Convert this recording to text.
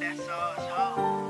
got that sauce, ho.